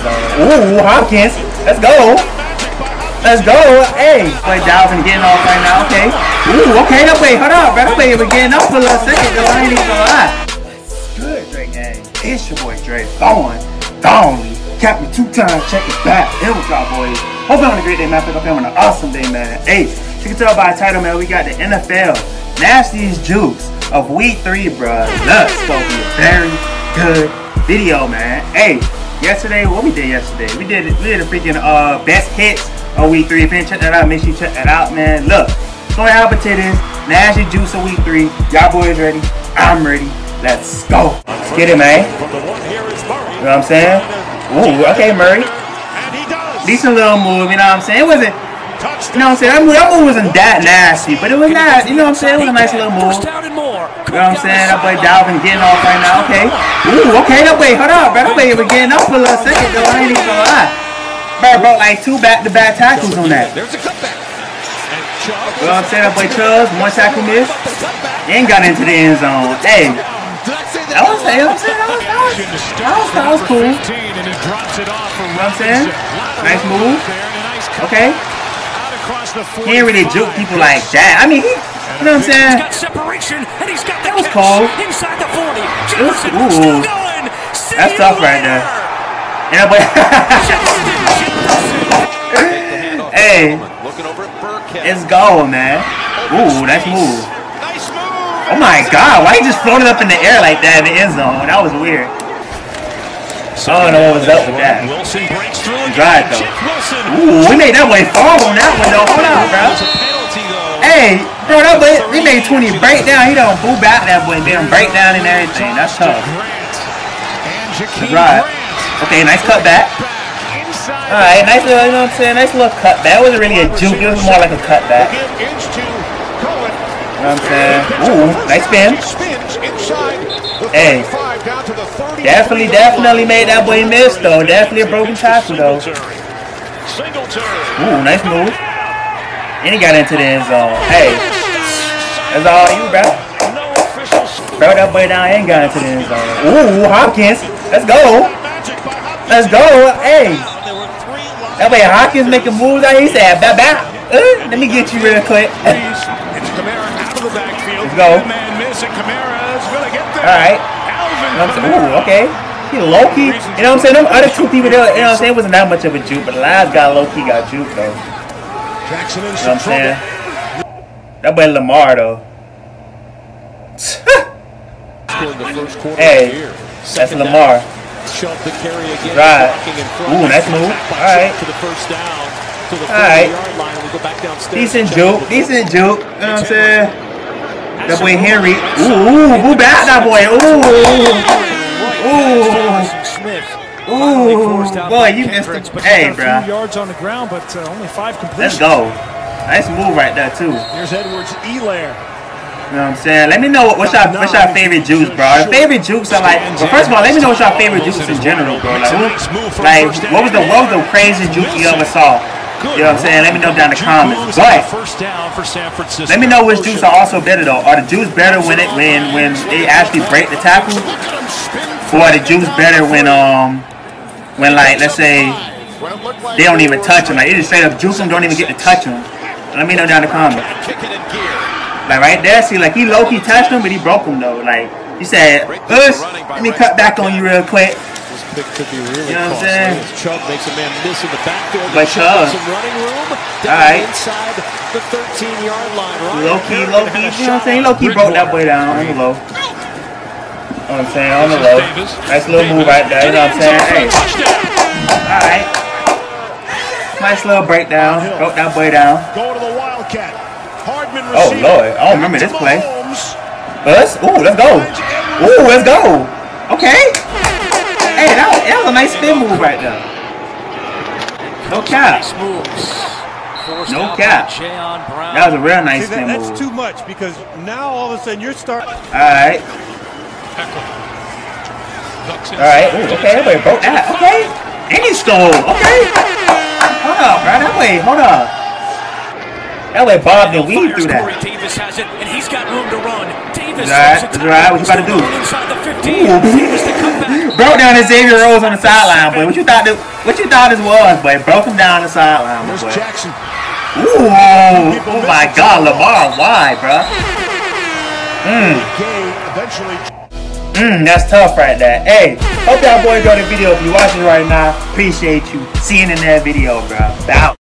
Ooh, Hopkins. Let's go. Let's go. Hey, play Dalvin getting off right now. Okay. Ooh, okay. No, wait, hold up, bro. Wait, we're getting off for a little second. Though. I ain't even gonna lie. What's good, Dre gang? It's your boy Dre. Throwing, throwing. Cap me 2 times. Check it back. It was y'all boys. Hope you're having a great day, man. I hope you're having an awesome day, man. Hey, you can tell by the title, man. We got the NFL Nasty's Juice of Week 3, bruh. Look, it's gonna be a very good video, man. Hey, yesterday, what we did yesterday? We did a freaking best hits of Week 3. If you didn't check that out, make sure you check that out, man. Look, soy hot potatoes, Nasty's Juice of Week 3. Y'all boys ready? I'm ready. Let's go. Let's get it, man. You know what I'm saying? Ooh, okay, Murray. Decent little move, you know what I'm saying? It wasn't. You know what I'm saying? That move wasn't that nasty, but it was not, you know what I'm saying? It was a nice little move. You know what I'm saying? That boy Dalvin getting off right now. Okay. Ooh, okay. No, wait, hold up, bro. That boy was getting off for a little second, though. I ain't even gonna lie. Bro, like 2 back-to-back tackles on that. There's a cutback. You know what I'm saying? That boy Chubb, 1 tackle miss. Then got into the end zone. Hey. That was cool. You know what I'm saying? Nice move. Okay. He didn't really juke people like that. I mean, you know what I'm saying? That was cold. It was, ooh, that's tough right there. Yeah, but hey, it's gold, man. Ooh, that's move. Oh my God, why he just floated up in the air like that in the end zone? That was weird. I don't know what was up with that. Drive though. Ooh, we made that way fall on that one though. Hold on, bro. Hey, bro, that boy, we made 20 breakdown. He done boo back that boy, damn breakdown and everything. That's tough. Drive. Okay, nice cutback. All right, nice little, you know what I'm saying? Nice little cutback. It wasn't really a juke. It was more like a cutback. You know what I'm saying? Ooh, nice spin. Hey. Definitely made that boy miss though. Definitely a broken tackle though. Ooh, nice move. And he got into the end zone. Hey, that's all you, bro. Bro, that boy down and got into the end zone. Ooh, Hopkins. Let's go. Let's go. Hey. That boy Hopkins making moves out here. He said, bah, bah. Let me get you real quick. Let's go. All right. Ooh, okay. He low-key. You know what I'm saying? Them other 2 people there, you know what I'm saying, wasn't that much of a juke, but last guy low-key got juke though. You know what I'm saying? That boy Lamar though. Hey, that's Lamar. Right. Ooh, nice move. Alright. Alright. Decent juke. Decent juke. You know what I'm saying? That boy Henry. Ooh, who bat that boy? Ooh. Boy, you missed it. Hey, bro. Let's go. Nice move right there, too. Here's Edwards Elayer. You know what I'm saying? Let me know what's your favorite juice, bro. Your favorite juice are like, well, first of all, let me know what's your favorite juice in general, bro. Like what was the craziest juice you ever saw? You know what I'm saying? Let me know down in the comments. But let me know which juice are also better though. Are the juice better when they actually break the tackle? Or are the juice better when like let's say they don't even touch them? Like they just straight up juice them, don't even get to touch them. Let me know down in the comments. Like right there, see like he low-key touched him, but he broke him though. Like he said, let me cut back on you real quick. Pick could be really, you know what I'm saying? Chubb makes a man miss in the backfield. But Chubb, some running room down inside the 13-yard line. Low key, you know what I'm saying? Low key broke that boy down on the low. You know what I'm saying? On the low. Nice little move right there. You know what I'm saying? Hey. All right. Nice little breakdown. Broke that boy down. Go to the Wildcat. Hardman. Oh Lord, I don't remember this play. Us? Ooh, let's go. Ooh, let's go. Okay. Hey, that was a nice spin move right there. No cap. No cap. That was a real nice spin move. That's too much because now all of a sudden you're starting. Alright. Alright. Ooh, okay, that way broke that. Okay. And he stole. Okay. Hold up, bro. That way. Hold up. That way Bob and Weed through that. Davis has it, and he's got room to run. Davis. Alright. What you about to do? Ooh. broke down his Xavier Rose on the sideline, boy. What you thought this was, boy? Broke him down the sideline, boy. Ooh, oh my God, Lamar, why, bro? That's tough right there. Hey, hope y'all boys enjoyed the video. If you're watching right now, appreciate you. See you in that video, bro. Bow.